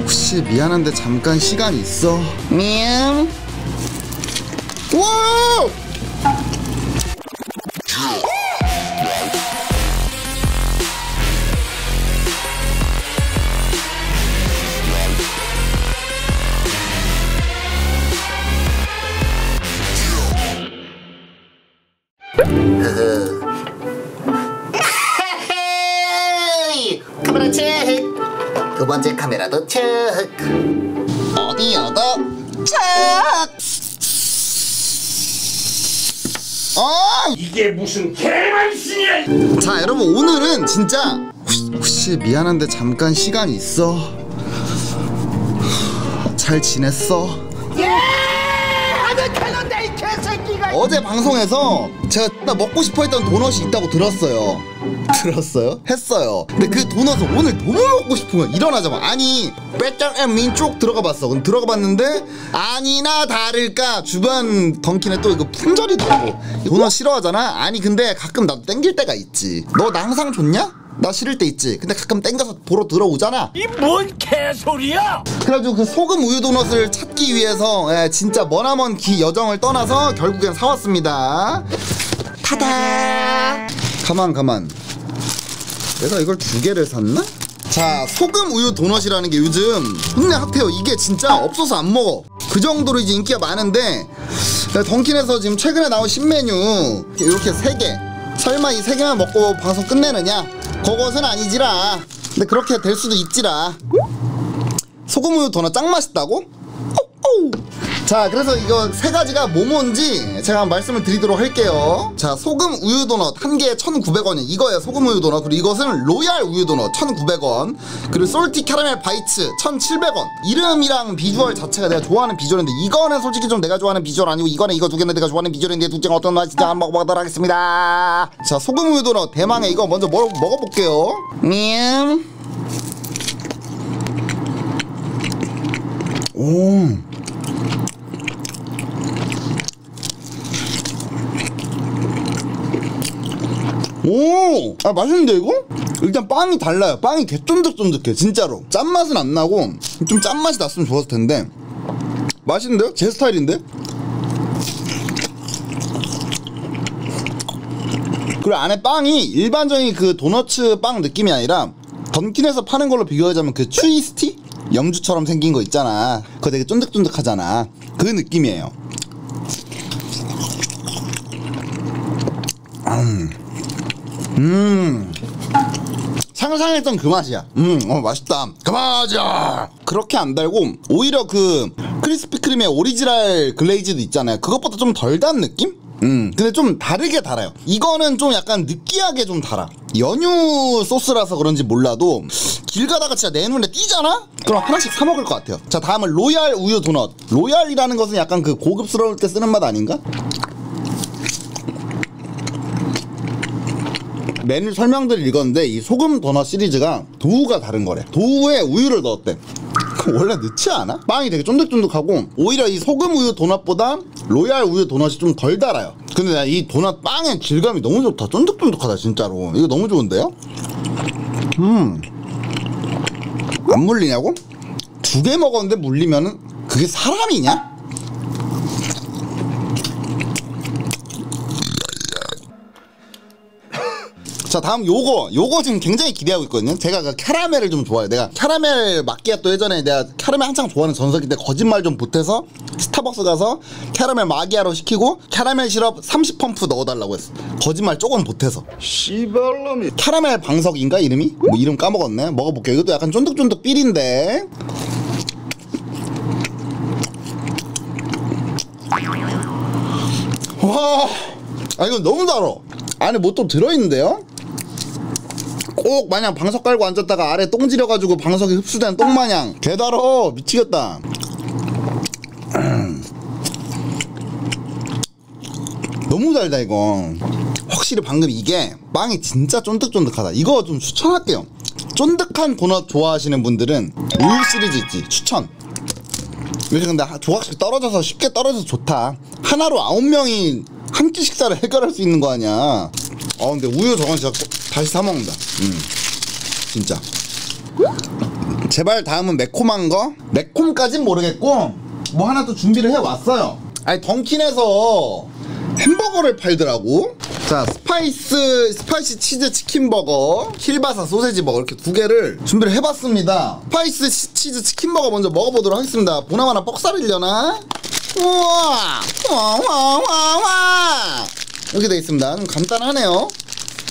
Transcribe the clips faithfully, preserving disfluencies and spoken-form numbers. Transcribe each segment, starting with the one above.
혹시 미안한데 잠깐 시간 있어? 미안. 와! 카메라 체크. 두 번째 카메라도 체크. 어디여도 체크. 어! 이게 무슨 개만신이야! 자 여러분, 오늘은 진짜 혹시, 혹시 미안한데 잠깐 시간 있어? 잘 지냈어? 예! 어제 방송에서 제가 먹고 싶어 했던 도넛이 있다고 들었어요. 들었어요? 했어요. 근데 그 도넛을 오늘 너무 먹고 싶은 거야. 일어나자마자. 아니, 백장앤민 쭉 들어가 봤어. 근데 들어가 봤는데, 아니나 다를까, 주변 던킨에 또 이거 품절이 되고. 도넛 싫어하잖아? 아니, 근데 가끔 나도 땡길 때가 있지. 너 나 항상 좋냐? 나 싫을 때 있지. 근데 가끔 땡겨서 보러 들어오잖아. 이 뭔 개소리야! 그래가지고 그 소금 우유 도넛을 찾기 위해서 예, 진짜 머나먼 기 여정을 떠나서 결국엔 사왔습니다. 타다. 가만 가만. 내가 이걸 두 개를 샀나? 자, 소금 우유 도넛이라는 게 요즘 굉장히 핫해요. 이게 진짜 없어서 안 먹어. 그 정도로 이제 인기가 많은데, 던킨에서 지금 최근에 나온 신메뉴 이렇게 세 개. 설마 이 세 개만 먹고 방송 끝내느냐? 그것은 아니지라. 근데 그렇게 될 수도 있지라. 소금 우유 도넛 짱 맛있다고? 오오. 자, 그래서 이거 세 가지가 뭐 뭔지 제가 한번 말씀을 드리도록 할게요. 자, 소금 우유 도넛 한 개에 천구백 원이에요. 이거예요, 소금 우유 도넛. 그리고 이것은 로얄 우유 도넛 천구백 원. 그리고 솔티 캐러멜 바이츠 천칠백 원. 이름이랑 비주얼 자체가 내가 좋아하는 비주얼인데, 이거는 솔직히 좀 내가 좋아하는 비주얼 아니고, 이거는 이거 두 개는 내가 좋아하는 비주얼인데 둘 중에 어떤 맛인지 한번 먹어보도록 하겠습니다. 자, 소금 우유 도넛 대망의 이거 먼저 먹, 먹어볼게요. 미음. 오. 오! 아, 맛있는데 이거? 일단 빵이 달라요. 빵이 개 쫀득쫀득해 진짜로. 짠맛은 안 나고 좀 짠맛이 났으면 좋았을 텐데. 맛있는데요? 제 스타일인데? 그리고 안에 빵이 일반적인 그 도너츠 빵 느낌이 아니라, 던킨에서 파는 걸로 비교하자면 그 추이스티? 염주처럼 생긴 거 있잖아. 그거 되게 쫀득쫀득하잖아. 그 느낌이에요. 음. 음, 상상했던 그 맛이야. 음, 어, 맛있다. 그 맛이야. 그렇게 안 달고 오히려 그 크리스피크림의 오리지널 글레이즈도 있잖아요. 그것보다 좀 덜 단 느낌? 음, 근데 좀 다르게 달아요. 이거는 좀 약간 느끼하게 좀 달아. 연유 소스라서 그런지 몰라도 길 가다가 진짜 내 눈에 띄잖아? 그럼 하나씩 사 먹을 것 같아요. 자, 다음은 로얄 우유 도넛. 로얄이라는 것은 약간 그 고급스러울 때 쓰는 맛 아닌가? 메뉴 설명들 읽었는데, 이 소금 도넛 시리즈가 도우가 다른 거래. 도우에 우유를 넣었대. 그럼 원래 넣지 않아? 빵이 되게 쫀득쫀득하고 오히려 이 소금 우유 도넛보다 로얄 우유 도넛이 좀 덜 달아요. 근데 나 이 도넛 빵의 질감이 너무 좋다. 쫀득쫀득하다 진짜로. 이거 너무 좋은데요? 음, 안 물리냐고? 두 개 먹었는데 물리면은 그게 사람이냐? 자, 다음 요거 요거 지금 굉장히 기대하고 있거든요. 제가 그 캐러멜을 좀 좋아해요. 내가 캐러멜 마끼아또, 예전에 내가 캐러멜 한창 좋아하는 전성기 때 거짓말 좀 보태서 스타벅스 가서 캐러멜 마기아로 시키고 캐러멜 시럽 삼십 펌프 넣어달라고 했어. 거짓말 조금 보태서. 씨발놈이. 캐러멜 방석인가 이름이? 뭐 이름 까먹었네. 먹어볼게요. 이것도 약간 쫀득쫀득 삘인데. 와, 아 이거 너무 달아. 안에 뭐 또 들어있는데요? 꼭 마냥 방석 깔고 앉았다가 아래 똥 지려가지고 방석에 흡수된 똥 마냥. 개달어. 미치겠다. 너무 달다 이거. 확실히 방금 이게 빵이 진짜 쫀득쫀득하다. 이거 좀 추천할게요. 쫀득한 도넛 좋아하시는 분들은 우유 시리즈 있지, 추천. 요즘 근데 조각씩 떨어져서, 쉽게 떨어져서 좋다. 하나로 아홉 명이 한 끼 식사를 해결할 수 있는 거 아니야. 아, 근데 우유 저건 진짜 다시 사 먹는다. 음, 진짜. 제발 다음은 매콤한 거? 매콤까진 모르겠고 뭐 하나 또 준비를 해왔어요. 아니 던킨에서 햄버거를 팔더라고. 자, 스파이스 스파이시 치즈 치킨버거, 킬바사 소세지버거 이렇게 두 개를 준비를 해봤습니다. 스파이스 시, 치즈 치킨버거 먼저 먹어보도록 하겠습니다. 보나마나 뻑살이려나? 우와! 와와와와! 이렇게 되어 있습니다. 간단하네요.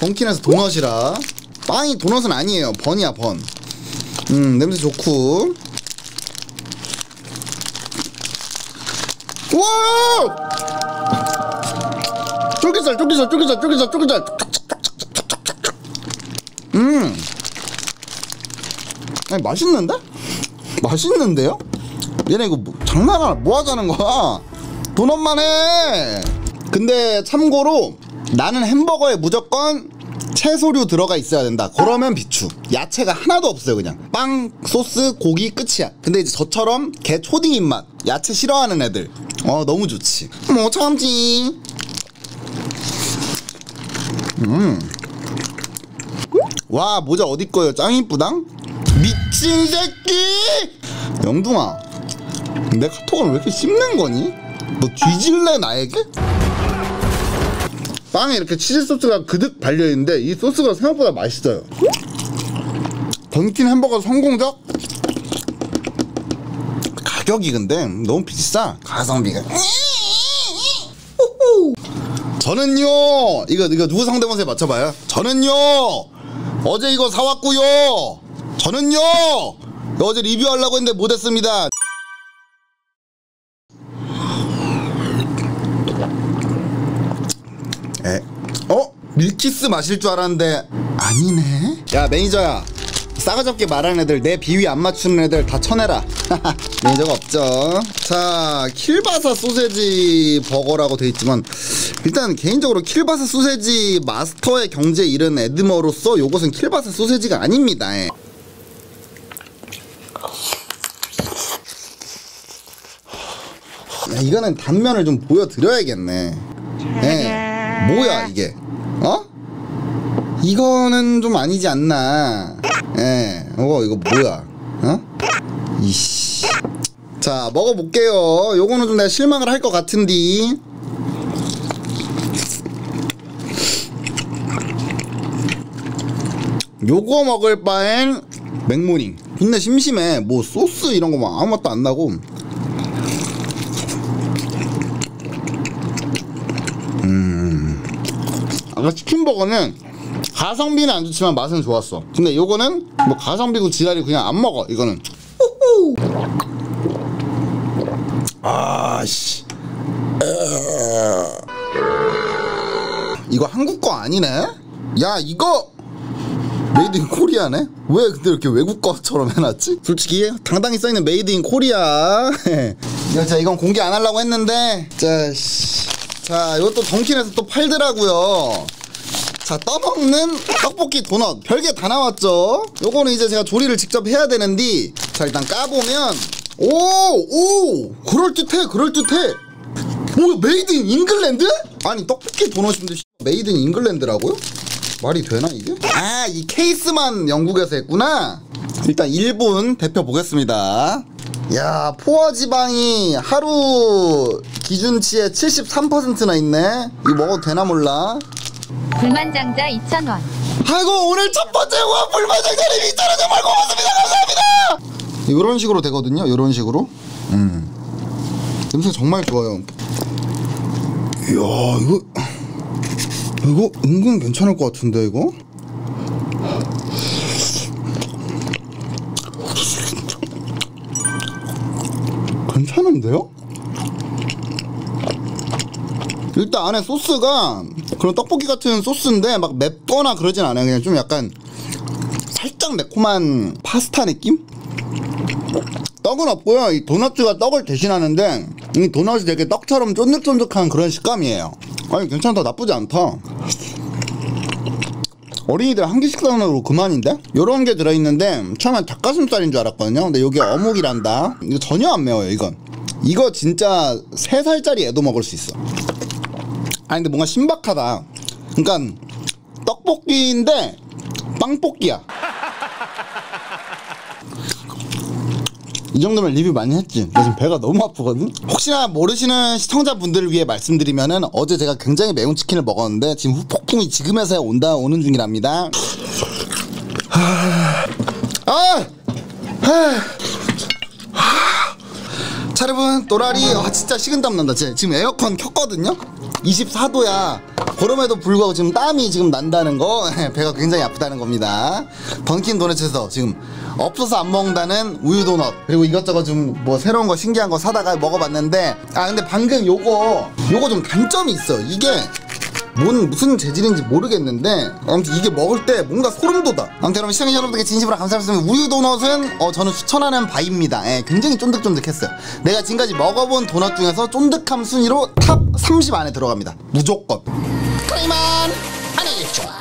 던킨에서 도넛이라. 빵이 도넛은 아니에요. 번이야 번. 음, 냄새 좋고. 와! 쫄깃살, 쫄깃살, 쫄깃살, 쫄깃살, 쫄깃살. 음. 아니, 맛있는데? 맛있는데요? 얘네 이거 뭐, 장난하나? 뭐 하자는 거야? 도넛만 해! 근데 참고로 나는 햄버거에 무조건 채소류 들어가 있어야 된다. 그러면 비추. 야채가 하나도 없어요. 그냥 빵, 소스, 고기 끝이야. 근데 이제 저처럼 개 초딩 입맛, 야채 싫어하는 애들 어 너무 좋지. 뭐 참지. 음. 와 모자 어디 거예요? 짱 이쁘당? 미친 새끼! 영둥아, 내 카톡은 왜 이렇게 씹는 거니? 너 뒤질래 나에게? 빵에 이렇게 치즈 소스가 그득 발려있는데 이 소스가 생각보다 맛있어요. 던킨 햄버거 성공적? 가격이 근데 너무 비싸. 가성비가. 저는요 이거 이거 누구 상대모세 맞춰봐요. 저는요 어제 이거 사왔고요. 저는요 어제 리뷰하려고 했는데 못했습니다. 에? 어? 밀키스 마실 줄 알았는데 아니네? 야 매니저야, 싸가지 없게 말하는 애들, 내 비위 안 맞추는 애들 다 쳐내라. 매니저가 없죠. 자, 킬바사 소세지 버거라고 돼있지만 일단 개인적으로 킬바사 소세지 마스터의 경지에 이른 에드머로서 요것은 킬바사 소세지가 아닙니다. 에. 야, 이거는 단면을 좀 보여드려야겠네. 에. 뭐야 이게? 어? 이거는 좀 아니지 않나? 예. 어 이거 뭐야? 어? 이씨. 자 먹어볼게요. 요거는 좀 내가 실망을 할 것 같은디. 요거 먹을 바엔 맥모닝. 근데 심심해. 뭐 소스 이런 거 막 아무 맛도 안 나고. 치킨버거는 가성비는 안 좋지만 맛은 좋았어. 근데 요거는 뭐 가성비고 지랄이고 그냥 안 먹어 이거는. 아씨 이거 한국거 아니네? 야 이거 메이드 인 코리아네? 왜 근데 이렇게 외국거처럼 해놨지? 솔직히 당당히 써있는 메이드 인 코리아. 야, 자 이건 공개 안 하려고 했는데. 자 씨. 자, 이것도 던킨에서 또 팔더라고요. 자, 떠먹는 떡볶이 도넛. 별게 다 나왔죠? 요거는 이제 제가 조리를 직접 해야 되는데, 자, 일단 까보면, 오! 오! 그럴듯해, 그럴듯해! 오, 메이드 인 잉글랜드? 아니, 떡볶이 도넛인데, 메이드 인 잉글랜드라고요? 말이 되나, 이게? 아, 이 케이스만 영국에서 했구나? 일단 일본 대표 보겠습니다. 야, 포화 지방이 하루 기준치의 칠십삼 퍼센트나 있네. 이거 먹어도 되나 몰라. 불만장자 이천 원. 아이고 오늘 첫 번째 후원 불만장자님 이천 원 정말 고맙습니다. 감사합니다. 이런 식으로 되거든요. 이런 식으로. 음. 냄새 정말 좋아요. 이야 이거 이거 은근 괜찮을 것 같은데 이거. 괜찮은데요? 일단 안에 소스가 그런 떡볶이 같은 소스인데 막 맵거나 그러진 않아요. 그냥 좀 약간 살짝 매콤한 파스타 느낌? 떡은 없고요. 이 도넛주가 떡을 대신하는데 이 도넛이 되게 떡처럼 쫀득쫀득한 그런 식감이에요. 아니 괜찮다. 나쁘지 않다. 어린이들 한 개씩 사으로 그만인데? 요런 게 들어있는데 처음엔 닭가슴살인 줄 알았거든요. 근데 요게 어묵이란다. 이거 전혀 안 매워요. 이건 이거 진짜 세 살짜리 애도 먹을 수 있어. 아니 근데 뭔가 신박하다. 그러니까 떡볶이인데 빵볶이야. 이 정도면 리뷰 많이 했지. 나 지금 배가 너무 아프거든. 혹시나 모르시는 시청자분들을 위해 말씀드리면은 어제 제가 굉장히 매운 치킨을 먹었는데 지금 후폭풍이 지금에서야 온다 오는 중이랍니다. 아! 자 여러분, 도라리 아 진짜 식은땀 난다. 지금 에어컨 켰거든요. 이십사 도야 보름에도 불구하고 지금 땀이 지금 난다는 거, 배가 굉장히 아프다는 겁니다. 던킨 도너츠에서 지금 없어서 안 먹는다는 우유 도넛, 그리고 이것저것 좀 뭐 새로운 거 신기한 거 사다가 먹어봤는데, 아 근데 방금 요거 요거 좀 단점이 있어. 이게 뭔 무슨 재질인지 모르겠는데 아무튼 이게 먹을 때 뭔가 소름 돋아. 아무튼 여러분, 시청자 여러분들께 진심으로 감사드립니다. 우유 도넛은 어 저는 추천하는 바입니다. 예, 굉장히 쫀득쫀득했어요. 내가 지금까지 먹어본 도넛 중에서 쫀득함 순위로 탑 삼십 안에 들어갑니다. 무조건. 그만 안녕히 계십시오.